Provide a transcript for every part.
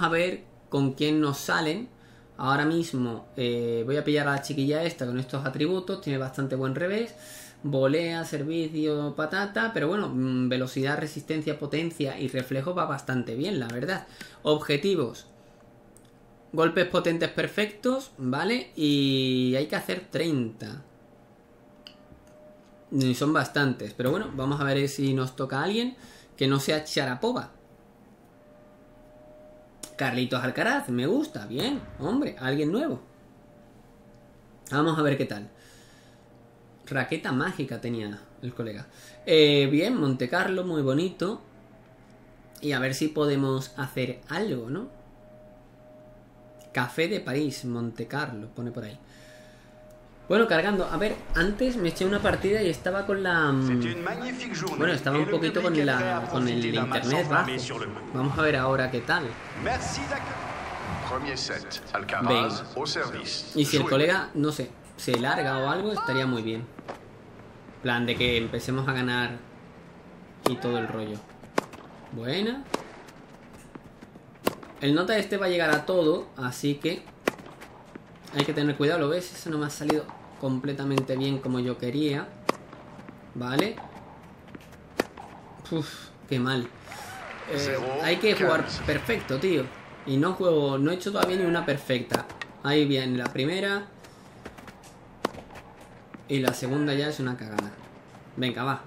a ver con quién nos salen. Ahora mismo voy a pillar a la chiquilla esta con estos atributos. Tiene bastante buen revés. Volea, servicio, patata. Pero bueno, velocidad, resistencia, potencia y reflejo va bastante bien, la verdad. Objetivos. Golpes potentes perfectos, ¿vale? Y hay que hacer 30. Y son bastantes. Pero bueno, vamos a ver si nos toca a alguien que no sea Sharapova. Carlitos Alcaraz, me gusta, bien, hombre, alguien nuevo. Vamos a ver qué tal. Raqueta mágica tenía el colega. Bien, Monte Carlo, muy bonito. Y a ver si podemos hacer algo, ¿no? Café de París, Monte Carlo, pone por ahí. Bueno, cargando. A ver, antes me eché una partida y estaba con la... Bueno, estaba un poquito con la con el internet bajo. Vamos a ver ahora qué tal. Venga. Y si el colega, no sé, se larga o algo, estaría muy bien. Plan de que empecemos a ganar y todo el rollo. Buena. El nota este va a llegar a todo, así que hay que tener cuidado. ¿Lo ves? Eso no me ha salido completamente bien como yo quería. ¿Vale? Uf, qué mal. Hay que jugar perfecto, tío. Y no juego, no he hecho todavía ni una perfecta. Ahí viene la primera. Y la segunda ya es una cagada. Venga, va.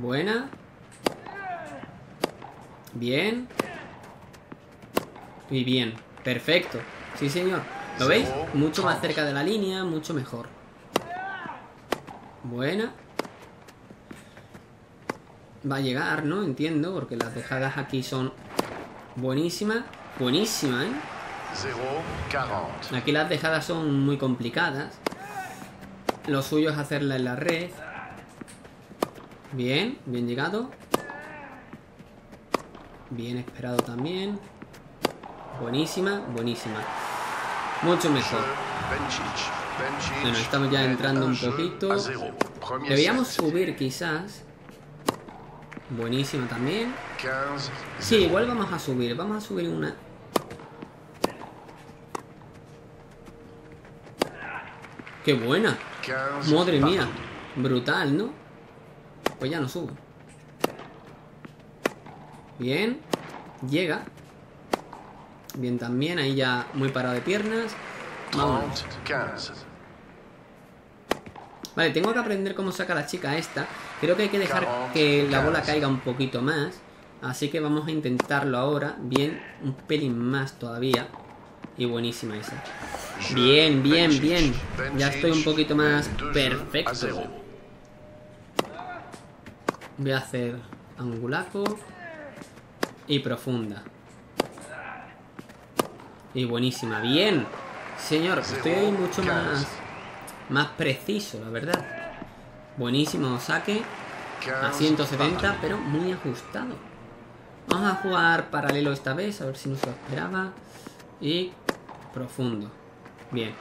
Buena. Bien. Y bien, perfecto. Sí, señor. ¿Lo veis? Mucho más cerca de la línea, mucho mejor. Buena. Va a llegar, ¿no? Entiendo, porque las dejadas aquí son buenísimas. Buenísima, ¿eh? Aquí las dejadas son muy complicadas. Lo suyo es hacerla en la red. Bien, bien llegado. Bien esperado también. Buenísima, buenísima. Mucho mejor. Bueno, estamos ya entrando un poquito. Deberíamos subir quizás. Buenísima también. Sí, igual vamos a subir. Vamos a subir una. ¡Qué buena! Madre mía. Brutal, ¿no? Pues ya no subo. Bien. Llega. Bien también, ahí ya muy parado de piernas. Vamos. Vale, tengo que aprender cómo saca la chica esta. Creo que hay que dejar que la bola caiga un poquito más. Así que vamos a intentarlo ahora. Bien, un pelín más todavía. Y buenísima esa. Bien, bien, bien. Ya estoy un poquito más perfecto. Voy a hacer angulaco y profunda. Y buenísima, bien. Señor, estoy mucho más preciso, la verdad. Buenísimo saque. A 170, pero muy ajustado. Vamos a jugar paralelo esta vez, a ver si no se lo esperaba. Y profundo. Bien.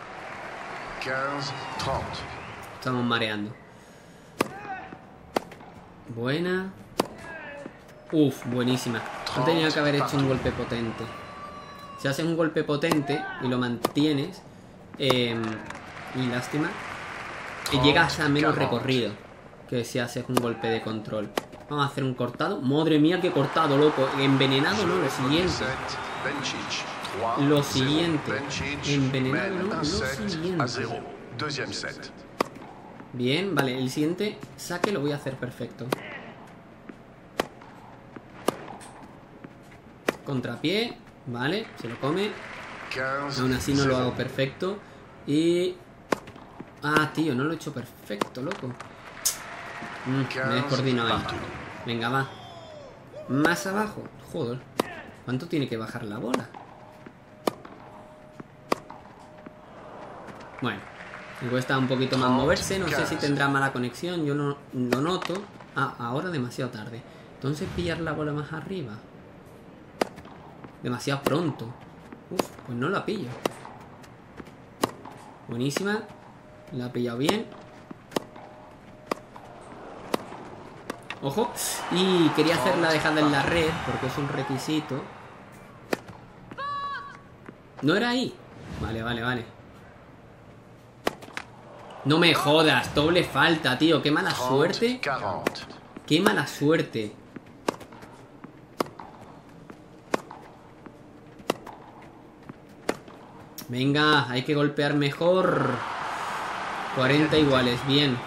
Estamos mareando. Buena. Uf, buenísima. No tenía que haber hecho un golpe potente. Si haces un golpe potente y lo mantienes, y lástima, y llegas a menos recorrido que si haces un golpe de control. Vamos a hacer un cortado. Madre mía, qué cortado, loco. Envenenado, no, lo siguiente. Lo siguiente. Envenenado, no, lo siguiente. Bien, vale, el siguiente saque lo voy a hacer perfecto. Contrapié. Vale, se lo come. Aún así no lo hago perfecto. Y... ah, tío, no lo he hecho perfecto, loco. Me descoordino ahí. Venga, va. Más abajo. Joder. ¿Cuánto tiene que bajar la bola? Bueno, me cuesta un poquito más moverse. No sé si tendrá mala conexión. Yo no lo noto. Ah, ahora demasiado tarde. Entonces pillar la bola más arriba. Demasiado pronto. Uf, pues no la pillo. Buenísima. La ha pillado bien. Ojo. Y quería hacer la dejada en la red, porque es un requisito. No era ahí. Vale, vale, vale. No me jodas, doble falta, tío. Qué mala suerte. Qué mala suerte. Venga, hay que golpear mejor. 40 iguales, bien.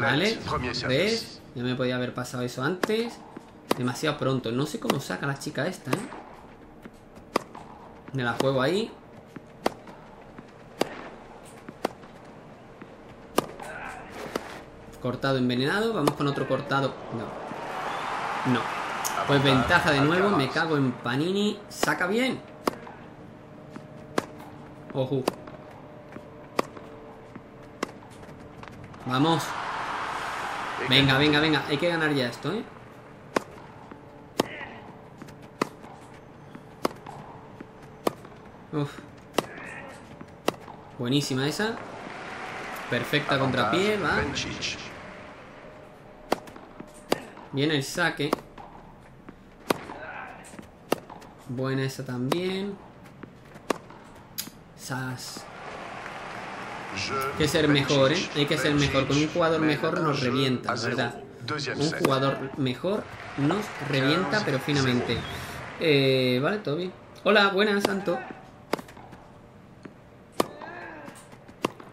Vale, ¿ves? Ya me podía haber pasado eso antes. Demasiado pronto. No sé cómo saca la chica esta, ¿eh? Me la juego ahí. Cortado envenenado. Vamos con otro cortado. No. No. Pues ventaja de nuevo. Me cago en Panini. Saca bien. Ojo. Vamos. Venga, venga, venga. Hay que ganar ya esto, ¿eh? Uf. Buenísima esa. Perfecta contrapié, va. Bien el saque. Buena esa también. Sas. Hay que ser mejor, ¿eh? Hay que ser mejor. Con un jugador mejor nos revienta, ¿verdad? Un jugador mejor nos revienta, pero finamente. Vale, todo bien. Hola, buenas, Santo.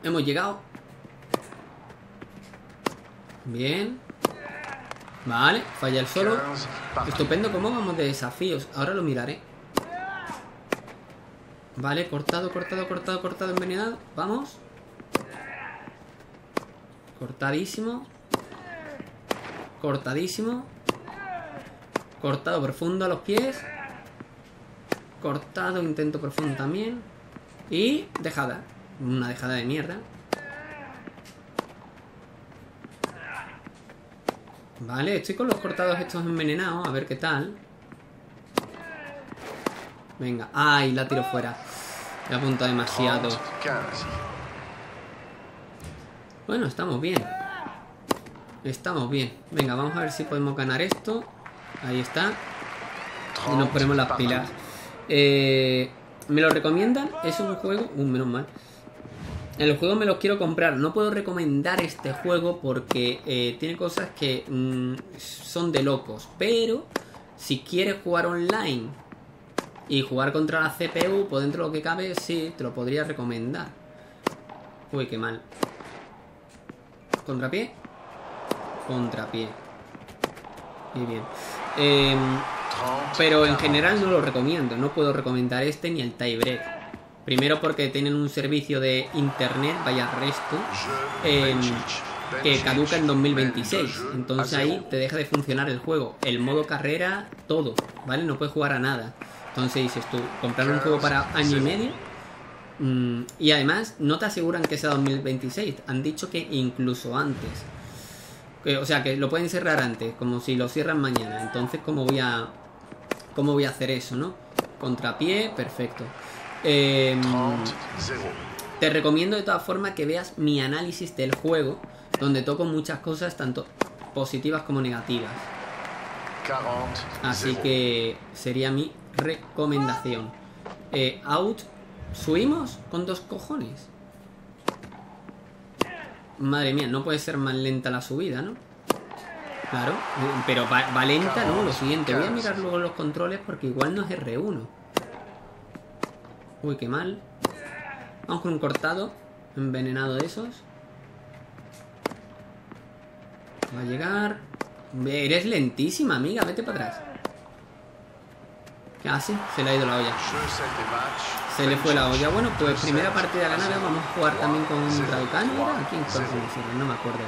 Hemos llegado. Bien. Vale, falla el solo. Estupendo, ¿cómo vamos de desafíos? Ahora lo miraré. Vale, cortado, cortado, cortado, cortado, envenenado. Vamos. Cortadísimo. Cortadísimo. Cortado profundo a los pies. Cortado, intento profundo también. Y dejada. Una dejada de mierda. Vale, estoy con los cortados estos envenenados. A ver qué tal. Venga, ay, la tiro fuera. Le apunta demasiado. Bueno, estamos bien. Estamos bien. Venga, vamos a ver si podemos ganar esto. Ahí está. Y nos ponemos las pilas. ¿Me lo recomiendan? Es un juego... menos mal. El juego me los quiero comprar. No puedo recomendar este juego porque tiene cosas que son de locos. Pero si quieres jugar online y jugar contra la CPU por dentro de lo que cabe, sí, te lo podría recomendar. Uy, qué mal. Contrapié. Contrapié. Muy bien. Pero en general no lo recomiendo. No puedo recomendar este ni el tiebreak. Primero porque tienen un servicio de internet, vaya resto, que caduca en 2026. Entonces ahí te deja de funcionar el juego. El modo carrera, todo, ¿vale? No puedes jugar a nada. Entonces dices tú, comprar un juego para año y medio. Y además no te aseguran que sea 2026. Han dicho que incluso antes. O sea, que lo pueden cerrar antes, como si lo cierran mañana. Entonces, ¿cómo voy a hacer eso, no? Contrapié, perfecto. Te recomiendo de todas formas que veas mi análisis del juego, donde toco muchas cosas, tanto positivas como negativas. Así que sería mi recomendación. Out. ¿Subimos? Con dos cojones. Madre mía, no puede ser más lenta la subida, ¿no? Claro, pero va lenta, ¿no? Lo siguiente, voy a mirar luego los controles porque igual no es R1. Uy, qué mal. Vamos con un cortado envenenado de esos. Va a llegar. Eres lentísima, amiga. Vete para atrás. ¿Qué hace? Se le ha ido la olla. Se le fue la olla. Bueno, pues primera partida ganada. Vamos a jugar también con Raducanu. ¿A quién? No me acuerdo.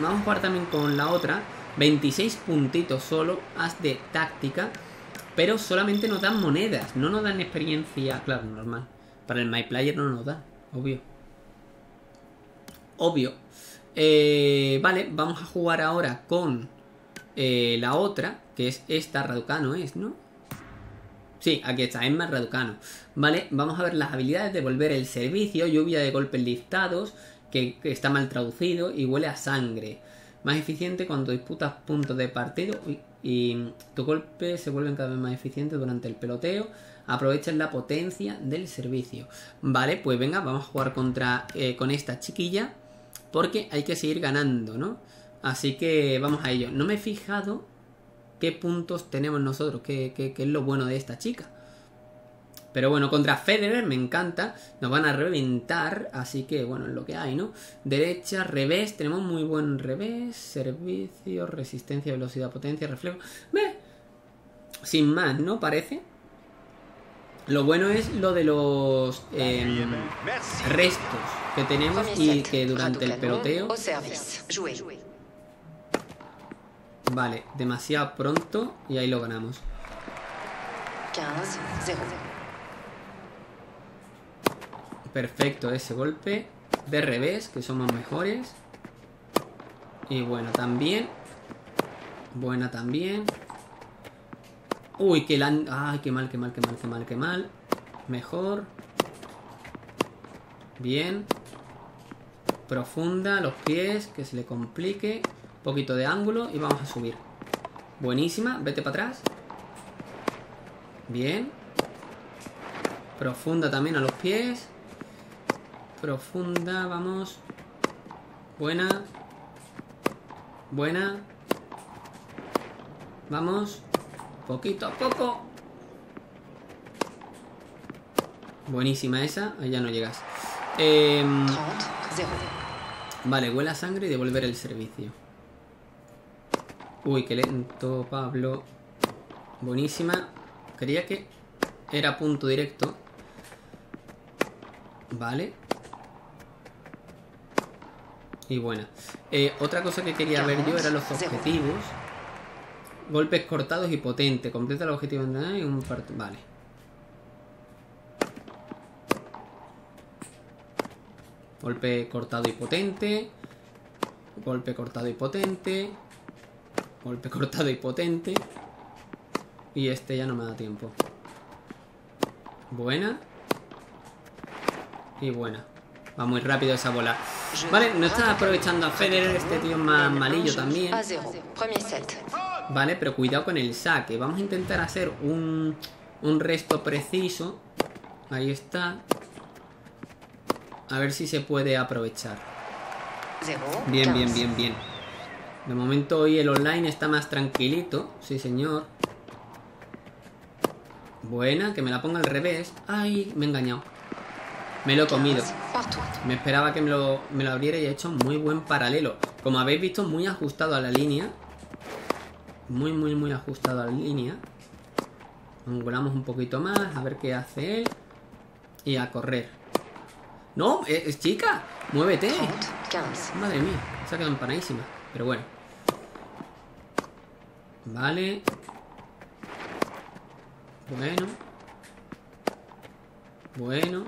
Vamos a jugar también con la otra. 26 puntitos solo. As de táctica. Pero solamente nos dan monedas, no nos dan experiencia. Claro, normal. Para el My Player no nos da, obvio. Obvio. Vale, vamos a jugar ahora con la otra, que es esta, Raducanu es, ¿no? Sí, aquí está, Emma Raducanu. Vale, vamos a ver las habilidades: devolver el servicio, lluvia de golpes listados, que está mal traducido y huele a sangre. Más eficiente cuando disputas puntos de partido. Uy, y tus golpes se vuelven cada vez más eficientes durante el peloteo. Aprovechas la potencia del servicio. Vale, pues venga, vamos a jugar contra con esta chiquilla, porque hay que seguir ganando, ¿no? Así que vamos a ello. No me he fijado qué puntos tenemos nosotros, qué es lo bueno de esta chica. Pero bueno, contra Federer me encanta, nos van a reventar, así que bueno, es lo que hay, ¿no? Derecha, revés, tenemos muy buen revés, servicio, resistencia, velocidad, potencia, reflejo. ¿Ves? Sin más, ¿no? Parece. Lo bueno es lo de los restos que tenemos y que durante el peloteo... Vale, demasiado pronto y ahí lo ganamos. 15-0. Perfecto ese golpe de revés, que somos mejores. Y bueno, también. Buena también. Uy, que la... Ay, qué mal. Mejor. Bien. Profunda, los pies, que se le complique. Un poquito de ángulo y vamos a subir. Buenísima, vete para atrás. Bien. Profunda también a los pies. Profunda, vamos. Buena. Buena. Vamos. Poquito a poco. Buenísima esa. Ahí ya no llegas. Vale, huele a sangre y devolver el servicio. Uy, qué lento, Pablo. Buenísima. Creía que era punto directo. Vale. Y buena. Otra cosa que quería ver yo eran los objetivos. Golpes cortados y potente. Completa el objetivo en un parto. Vale. Golpe cortado y potente. Golpe cortado y potente. Golpe cortado y potente. Y este ya no me da tiempo. Buena. Y buena. Va muy rápido esa bola. Vale, no está aprovechando a Federer. Este tío es más malillo también. Vale, pero cuidado con el saque. Vamos a intentar hacer un resto preciso. Ahí está. A ver si se puede aprovechar. Bien, bien, bien, bien. De momento hoy el online está más tranquilito. Sí, señor. Buena, que me la ponga al revés. Ay, me he engañado. Me lo he comido. Me esperaba que me lo abriera y he hecho muy buen paralelo. Como habéis visto, muy ajustado a la línea. Muy ajustado a la línea. Angulamos un poquito más. A ver qué hace él. Y a correr. ¡No! ¡Es chica! ¡Muévete! Madre mía, se ha quedado empanadísima. Pero bueno. Vale. Bueno.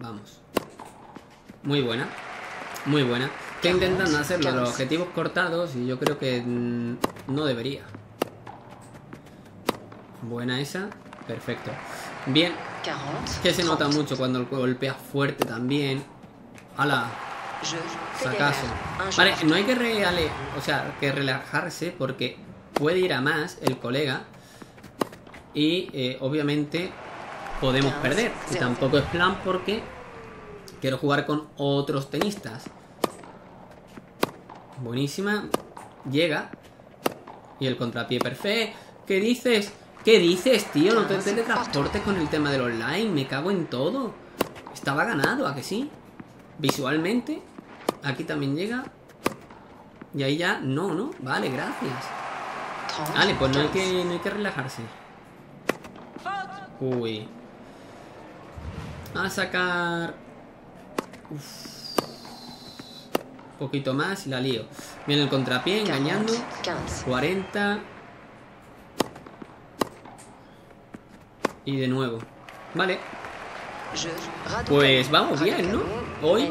Vamos. Muy buena. Está intentando hacerlo los objetivos cortados y yo creo que no debería. Buena esa. Perfecto. Bien. Que se nota mucho cuando golpeas fuerte también. ¡Hala! Sacazo. Vale, no hay que relajarse porque puede ir a más el colega. Y obviamente podemos perder. Y tampoco es plan porque quiero jugar con otros tenistas. Buenísima. Llega. Y el contrapié perfecto. ¿Qué dices? ¿Qué dices, tío? No te teletransportes con el tema del online. Me cago en todo. Estaba ganado, ¿a que sí? Visualmente. Aquí también llega. Y ahí ya... No, ¿no? Vale, gracias. Vale, pues no hay que relajarse. Uy. A sacar... Uf. Poquito más y la lío. Viene el contrapié, engañando. 40. Y de nuevo. Vale. Pues vamos bien, ¿no? Hoy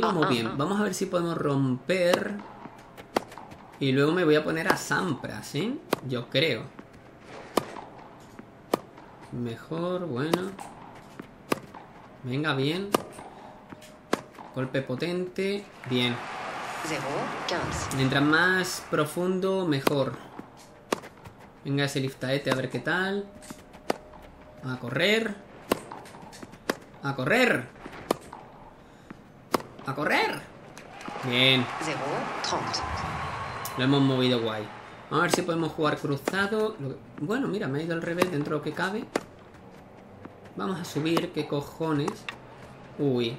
vamos bien. Vamos a ver si podemos romper. Y luego me voy a poner a Sampras, ¿eh? Yo creo. Mejor, bueno. Venga, bien. Golpe potente. Bien. Mientras más profundo, mejor. Venga ese liftaete a ver qué tal. A correr. A correr. A correr. Bien. Lo hemos movido guay. A ver si podemos jugar cruzado. Bueno, mira, me ha ido al revés dentro de lo que cabe. Vamos a subir, qué cojones. Uy.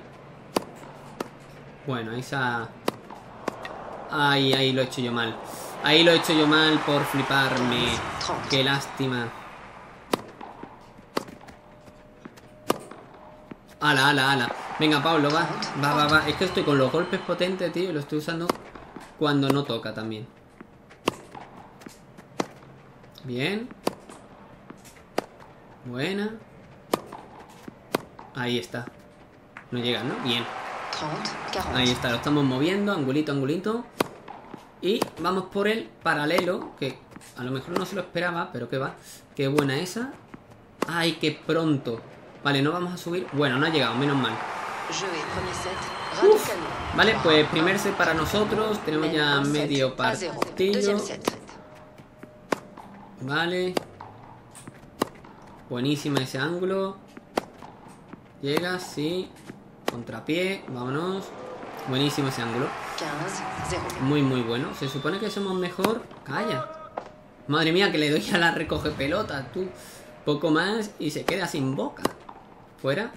Bueno, esa... Ay, ahí lo he hecho yo mal. Ahí lo he hecho yo mal por fliparme. Qué lástima. Ala, ala, ala. Venga, Pablo, va. Va, va, va. Es que estoy con los golpes potentes, tío. Y lo estoy usando cuando no toca también. Bien. Buena. Ahí está. No llega, ¿no? Bien. Ahí está, lo estamos moviendo. Angulito, angulito. Y vamos por el paralelo, que a lo mejor no se lo esperaba, pero que va. Qué buena esa. Ay, qué pronto. Vale, no vamos a subir. Bueno, no ha llegado, menos mal. Uf. Vale, pues primer set para nosotros. Tenemos ya medio partido. Vale. Buenísima ese ángulo. Llega, sí. Contrapié, vámonos. Buenísimo ese ángulo. Muy, muy bueno. Se supone que somos mejor. Calla. Madre mía, que le doy a la recoge pelota, tú. Poco más y se queda sin boca. Fuera.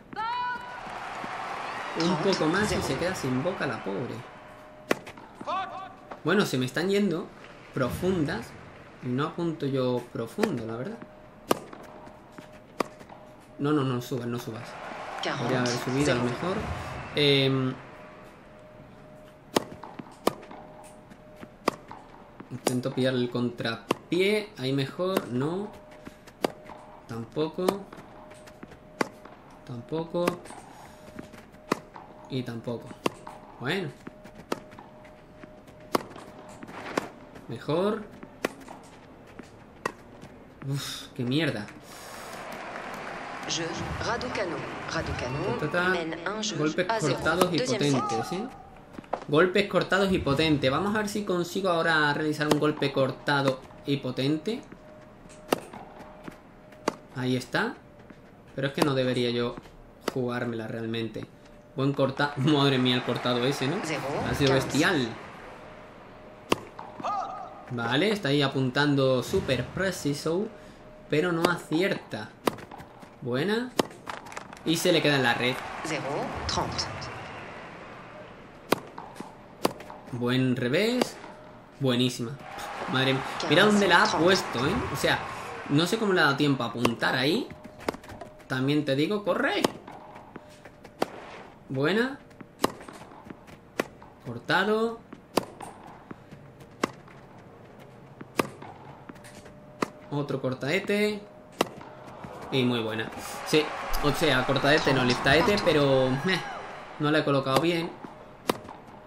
Un poco más y se queda sin boca la pobre. Bueno, se me están yendo profundas. No apunto yo profundo, la verdad. No, no, no subas, no subas. Podría haber subido a lo mejor. Intento pillar el contrapié. Ahí mejor, no. Tampoco. Tampoco. Y tampoco. Bueno. Mejor. Uff, qué mierda. Golpes cortados y potentes, ¿eh? Golpes cortados y potentes. Vamos a ver si consigo ahora realizar un golpe cortado y potente. Ahí está. Pero es que no debería yo jugármela realmente. Buen cortado. Madre mía, el cortado ese, ¿no? Ha sido bestial. Vale, está ahí apuntando súper preciso, pero no acierta. Buena. Y se le queda en la red. Buen revés. Buenísima. Madre mía. Mira dónde la ha puesto, ¿eh? O sea, no sé cómo le ha dado tiempo a apuntar ahí. También te digo, corre. Buena. Cortado. Otro cortaete. Y muy buena. Sí, o sea, cortaete, no liftaete, pero no la he colocado bien.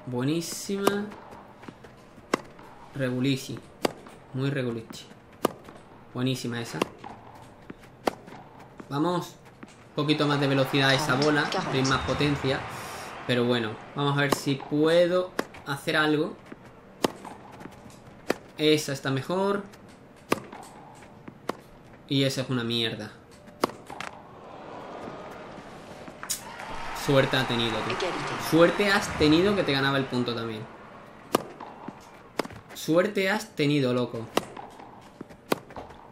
Buenísima. Regulici. Muy regulici. Buenísima esa. Vamos. Un poquito más de velocidad a esa bola. Hay más potencia. Pero bueno, vamos a ver si puedo hacer algo. Esa está mejor. Y esa es una mierda. Suerte ha tenido, tío. Suerte has tenido que te ganaba el punto también. Suerte has tenido, loco.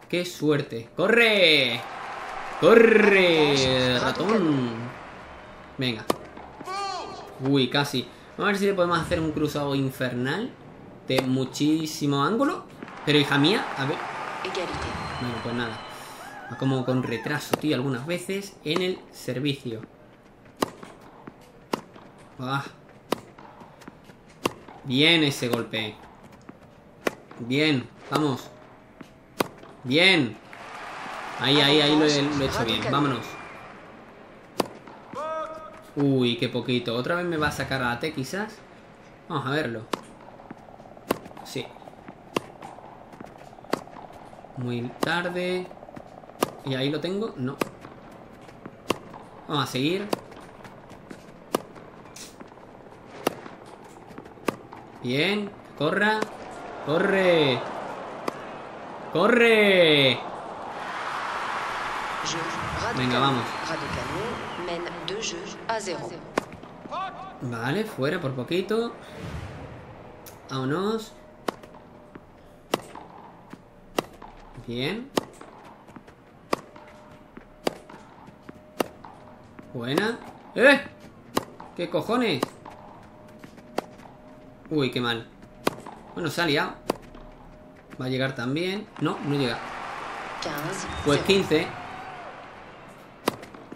¡Qué suerte! ¡Corre! ¡Corre! ¡Ratón! Venga. Uy, casi. Vamos a ver si le podemos hacer un cruzado infernal de muchísimo ángulo. Pero hija mía, a ver. Bueno, pues nada. Va como con retraso, tío, algunas veces en el servicio. Ah. Bien ese golpe. Bien, vamos. Bien. Ahí, ahí, ahí lo he hecho bien. Vámonos. Uy, qué poquito. ¿Otra vez me va a sacar a la T quizás? Vamos a verlo. Sí. Muy tarde. ¿Y ahí lo tengo? No. Vamos a seguir. Bien, corra. Corre. Corre. Venga, vamos. Vale, fuera por poquito. Vámonos. Bien. Buena. ¡Eh! ¿Qué cojones? Uy, qué mal. Bueno, se ha liado. Va a llegar también. No, no llega. Pues 15.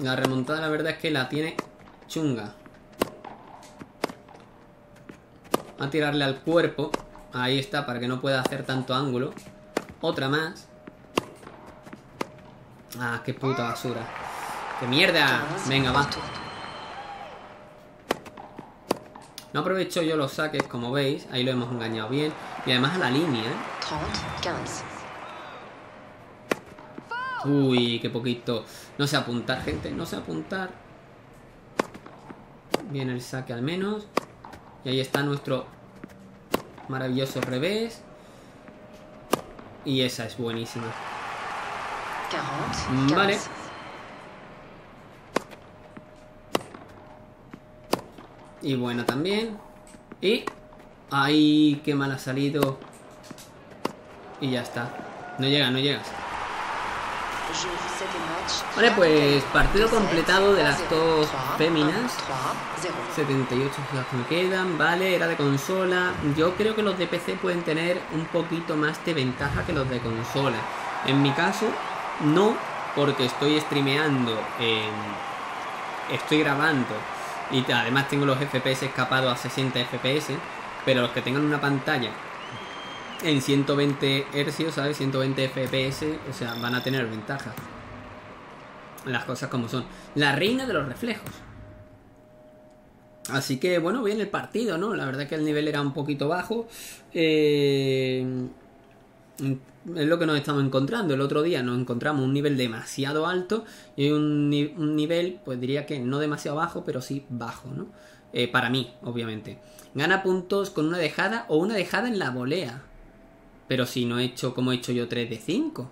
La remontada, la verdad es que la tiene chunga. A tirarle al cuerpo. Ahí está, para que no pueda hacer tanto ángulo. Otra más. Ah, qué puta basura. ¡Qué mierda! Venga, va. No aprovecho yo los saques, como veis. Ahí lo hemos engañado bien. Y además a la línea. Uy, qué poquito. No sé apuntar, gente. No sé apuntar. Bien el saque al menos. Y ahí está nuestro maravilloso revés. Y esa es buenísima. Vale. Y bueno, también. Y... ¡ay, qué mal ha salido! Y ya está. No llega, no llegas. Vale, pues partido completado de las dos féminas. 78 las que me quedan. Vale, era de consola. Yo creo que los de PC pueden tener un poquito más de ventaja que los de consola. En mi caso, no, porque estoy streameando. Estoy grabando. Y además tengo los FPS escapados a 60 FPS, pero los que tengan una pantalla en 120 Hz, ¿sabes? 120 FPS, o sea, van a tener ventaja. Las cosas como son. La reina de los reflejos. Así que, bueno, bien el partido, ¿no? La verdad es que el nivel era un poquito bajo. Es lo que nos estamos encontrando. El otro día nos encontramos un nivel demasiado alto y un nivel, pues diría que no demasiado bajo, pero sí bajo, ¿no? Para mí, obviamente. Gana puntos con una dejada o una dejada en la volea. Pero si no he hecho, ¿cómo he hecho yo 3 de 5?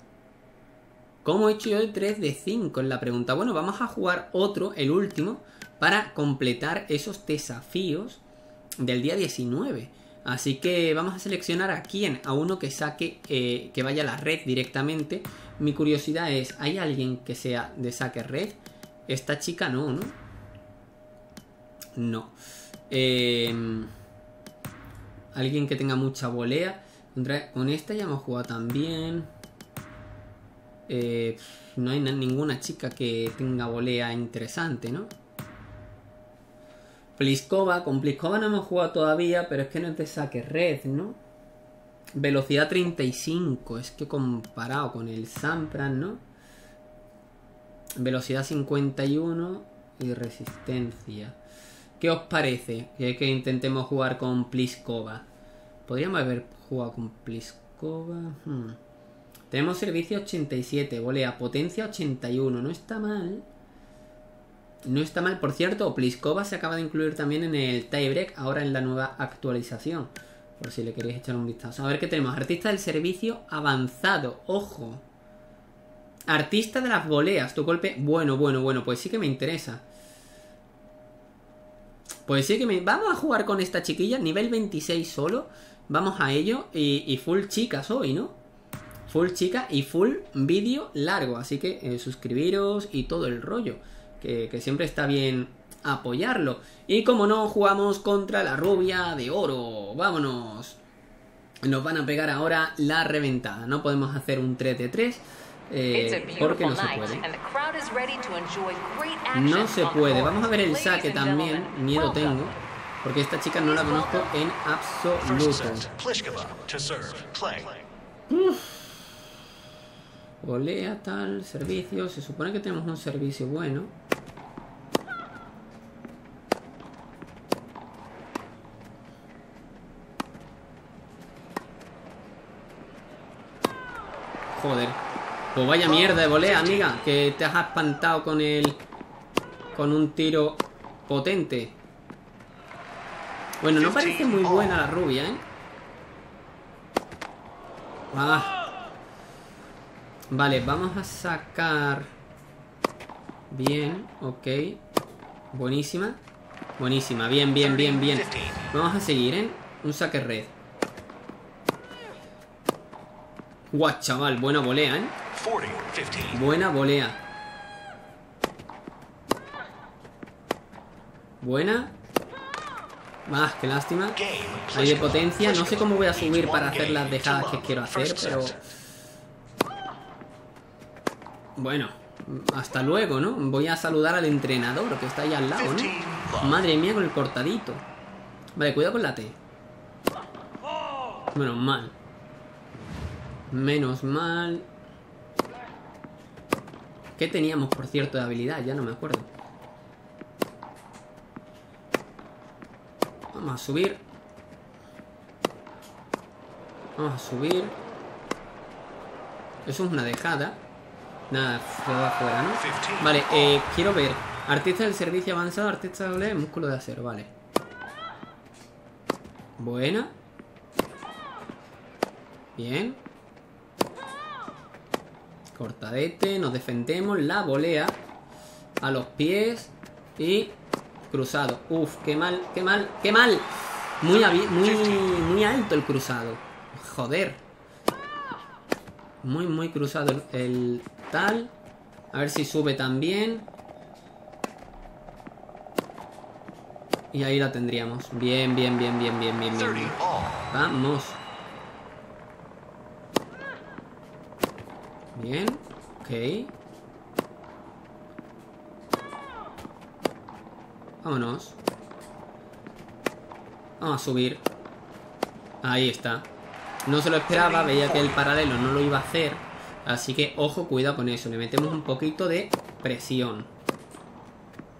¿Cómo he hecho yo el 3 de 5? Es la pregunta. Bueno, vamos a jugar otro, el último, para completar esos desafíos del día 19. Así que vamos a seleccionar a quién, a uno que saque, que vaya a la red directamente. Mi curiosidad es, ¿hay alguien que sea de saque red? Esta chica no, ¿no? No. Alguien que tenga mucha volea. Con esta ya hemos jugado también. No hay ninguna chica que tenga volea interesante, ¿no? Pliskova, con Pliskova no hemos jugado todavía, pero es que no es de saque red, ¿no? Velocidad 35, es que comparado con el Sampras, ¿no? Velocidad 51 y resistencia. ¿Qué os parece que intentemos jugar con Pliskova? Podríamos haber jugado con Pliskova. Tenemos servicio 87, volea, potencia 81, no está mal. No está mal, por cierto, Pliskova se acaba de incluir también en el tiebreak, ahora en la nueva actualización, por si le queréis echar un vistazo. A ver qué tenemos, artista del servicio avanzado, ojo. Artista de las voleas, tu golpe, bueno, pues sí que me interesa. Pues sí que me... Vamos a jugar con esta chiquilla, nivel 26 solo, vamos a ello, y full chicas hoy, ¿no? Full chica y full vídeo largo, así que suscribiros y todo el rollo. Que siempre está bien apoyarlo. Y como no, jugamos contra la rubia de oro. Vámonos. Nos van a pegar ahora la reventada. No podemos hacer un 3 de 3 porque no se puede. No se puede. Vamos a ver el saque también. Miedo tengo, porque esta chica no la conozco en absoluto. Golea, tal, servicio. Se supone que tenemos un servicio bueno. Joder. Pues vaya mierda de volea, amiga. Que te has espantado con el... con un tiro potente. Bueno, no parece muy buena la rubia, ¿eh? Ah. Vale, vamos a sacar. Bien, ok. Buenísima. Buenísima, bien, bien, bien, bien. Vamos a seguir, ¿eh? Un saque red. Guau, chaval, buena volea, ¿eh? Buena volea. Buena. Más, qué lástima. Ahí de potencia. No sé cómo voy a subir para hacer las dejadas que quiero hacer, pero... bueno, hasta luego, ¿no? Voy a saludar al entrenador que está ahí al lado, ¿no? Madre mía con el cortadito. Vale, cuidado con la T. Menos mal. Menos mal. ¿Qué teníamos, por cierto, de habilidad? Ya no me acuerdo. Vamos a subir. Vamos a subir. Eso es una dejada. Nada, se va afuera, ¿no? Vale, quiero ver. Artista del servicio avanzado, artista doble, músculo de acero, vale. Buena. Bien. Cortadete, nos defendemos, la volea a los pies y cruzado. Uf, qué mal, qué mal, qué mal. Muy alto el cruzado. Joder. Muy cruzado el tal. A ver si sube también. Y ahí la tendríamos. Bien, bien, bien, bien, bien, bien, bien, bien. Vamos. Bien, ok. Vámonos. Vamos a subir. Ahí está. No se lo esperaba, veía que el paralelo no lo iba a hacer. Así que, ojo, cuidado con eso. Le metemos un poquito de presión.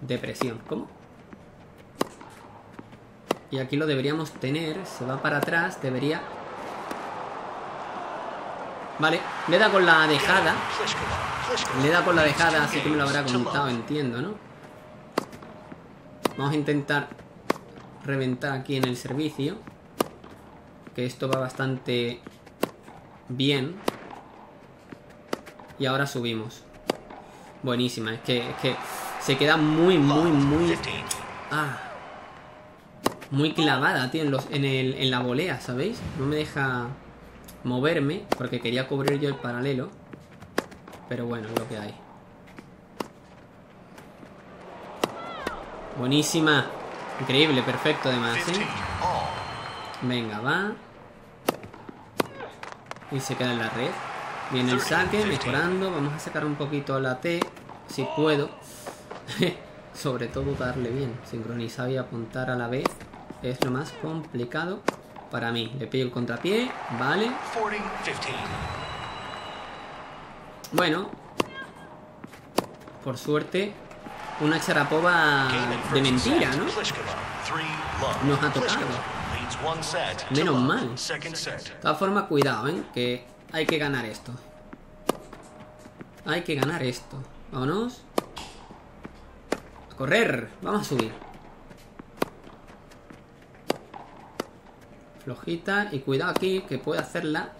De presión, ¿cómo? Y aquí lo deberíamos tener. Se va para atrás, debería... vale, le da con la dejada. Le da con la dejada, así que me lo habrá contado, entiendo, ¿no? Vamos a intentar reventar aquí en el servicio. Que esto va bastante bien. Y ahora subimos. Buenísima, es que se queda muy... ah, muy clavada, tío, en la volea, ¿sabéis? No me deja... moverme, porque quería cubrir yo el paralelo. Pero bueno, es lo que hay. Buenísima. Increíble, perfecto además, ¿eh? Venga, va. Y se queda en la red. Viene el saque, mejorando. Vamos a sacar un poquito la T, si puedo. Sobre todo darle bien. Sincronizar y apuntar a la vez es lo más complicado para mí. Le pillo el contrapié. Vale. Bueno. Por suerte. Una Sharapova de mentira, ¿no? Nos ha tocado. Menos mal. De todas formas, cuidado, ¿eh? Que hay que ganar esto. Hay que ganar esto. Vámonos. A correr. Vamos a subir. Flojita, y cuidado aquí, que puede hacerla.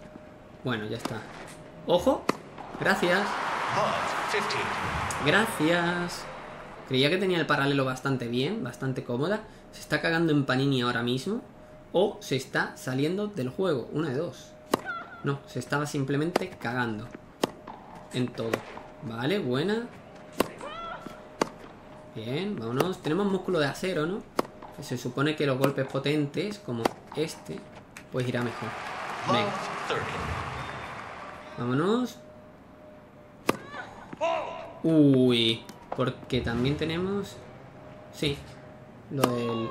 Bueno, ya está. ¡Ojo! ¡Gracias! ¡Gracias! Creía que tenía el paralelo bastante bien, bastante cómoda. Se está cagando en Panini ahora mismo. O se está saliendo del juego. Una de dos. No, se estaba simplemente cagando en todo. Vale, buena. Bien, vámonos. Tenemos músculo de acero, ¿no? Se supone que los golpes potentes, como este, pues irá mejor. Venga. Vámonos. Uy. Porque también tenemos... sí. Lo del...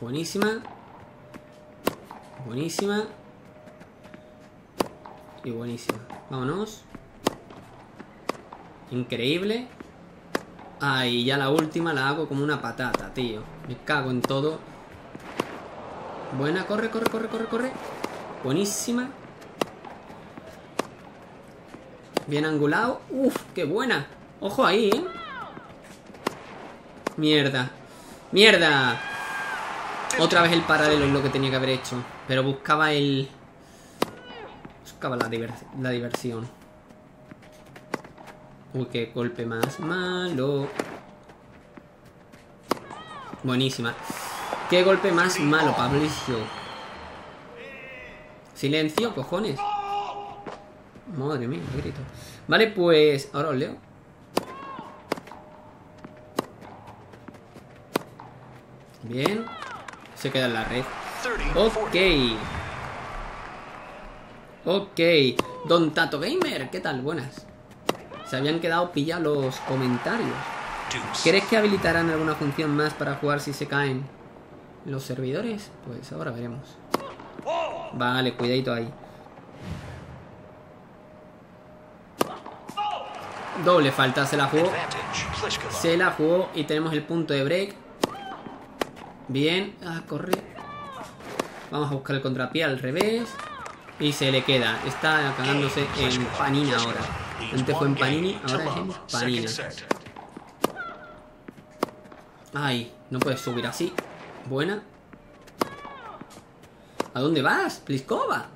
buenísima. Buenísima. Y buenísima. Vámonos. Increíble. Ay, ya la última la hago como una patata, tío. Me cago en todo. Buena, corre, corre, corre, corre, corre. Buenísima. Bien angulado. Uf, qué buena. Ojo ahí, ¿eh? Mierda. ¡Mierda! Otra vez el paralelo es lo que tenía que haber hecho. Pero buscaba el... buscaba la diversión. Uy, qué golpe más malo. Buenísima. Qué golpe más malo, Pablicio. Silencio, cojones. Madre mía, qué grito. Vale, pues... ahora os leo. Bien. Se queda en la red. Ok. Ok. Don Tato Gamer, ¿qué tal? Buenas. Se habían quedado pillados los comentarios. ¿Crees que habilitarán alguna función más para jugar si se caen los servidores? Pues ahora veremos. Vale, cuidadito ahí. Doble falta, se la jugó. Se la jugó y tenemos el punto de break. Bien, a correr. Vamos a buscar el contrapié al revés. Y se le queda. Está cagándose en Panina ahora. Antes fue en Panini, ahora es en Panina. Ay, no puedes subir así. Buena. ¿A dónde vas, Pliskova?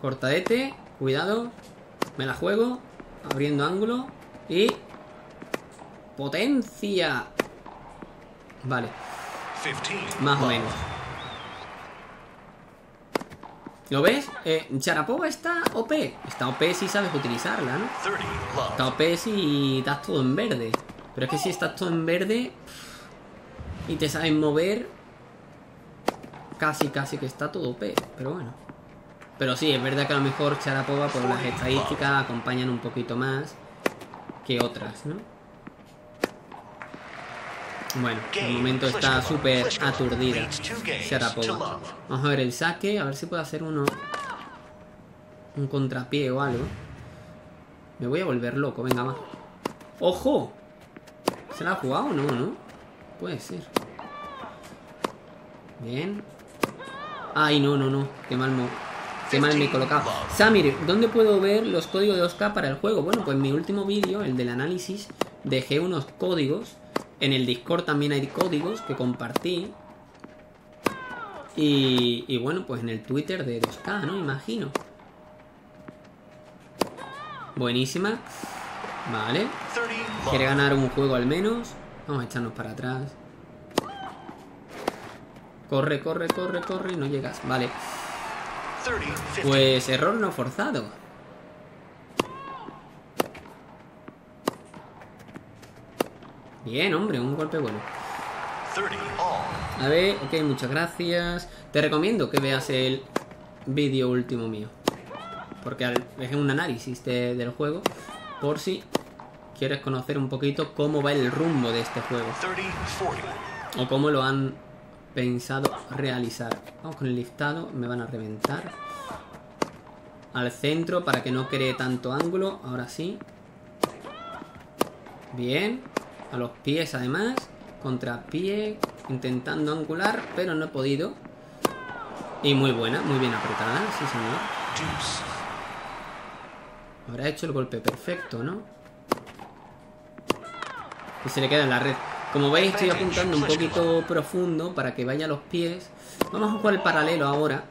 Cortadete, cuidado. Me la juego. Abriendo ángulo. Y... potencia. Vale. Más o menos. ¿Lo ves? Sharapova está OP. Está OP si sabes utilizarla, ¿no? Está OP si estás todo en verde. Pero es que si estás todo en verde y te sabes mover, casi que está todo OP. Pero bueno. Pero sí, es verdad que a lo mejor Sharapova por las estadísticas acompañan un poquito más que otras, ¿no? Bueno, de momento está súper aturdida Sharapova. Vamos a ver el saque, a ver si puedo hacer uno, un contrapié o algo. Me voy a volver loco, venga, va. ¡Ojo! ¿Se la ha jugado o no, no? Puede ser. Bien. Ay, no, qué mal me he colocado. Samir, ¿dónde puedo ver los códigos de 2K para el juego? Bueno, pues en mi último vídeo, el del análisis, dejé unos códigos. En el Discord también hay códigos que compartí. Y bueno, pues en el Twitter de 2K, ¿no? Imagino. Buenísima. Vale. Quiere ganar un juego al menos. Vamos a echarnos para atrás. Corre, corre. No llegas. Vale. Pues error no forzado. Bien, hombre, un golpe bueno. A ver, ok, muchas gracias. Te recomiendo que veas el vídeo último mío, porque es un análisis del juego, por si quieres conocer un poquito cómo va el rumbo de este juego o cómo lo han pensado realizar. Vamos con el liftado, me van a reventar. Al centro para que no cree tanto ángulo. Ahora sí. Bien. A los pies además. Contrapié. Intentando angular, pero no he podido. Y muy buena, muy bien apretada. Sí, señor. Habrá hecho el golpe perfecto, ¿no? Y se le queda en la red. Como veis, estoy apuntando un poquito profundo para que vaya a los pies. Vamos a jugar el paralelo ahora.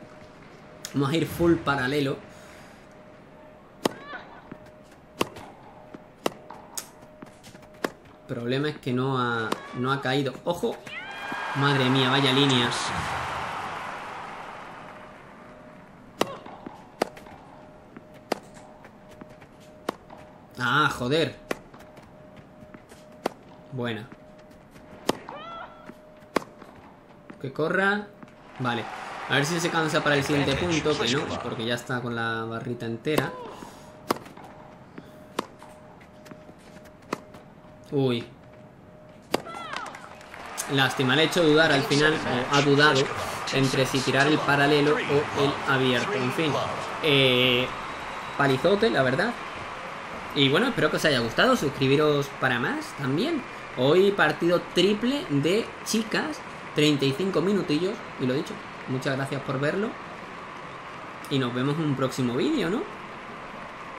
Vamos a ir full paralelo. El problema es que no ha caído. ¡Ojo! Madre mía, vaya líneas. ¡Ah, joder! Buena. Que corra. Vale. A ver si se cansa para el siguiente punto. Que no, porque ya está con la barrita entera. Uy. Lástima, le he hecho dudar al final, o ha dudado, entre si tirar el paralelo o el abierto. En fin. Palizote, la verdad. Y bueno, espero que os haya gustado. Suscribiros para más también. Hoy partido triple de chicas. 35 minutillos, y lo dicho, muchas gracias por verlo y nos vemos en un próximo vídeo, ¿no?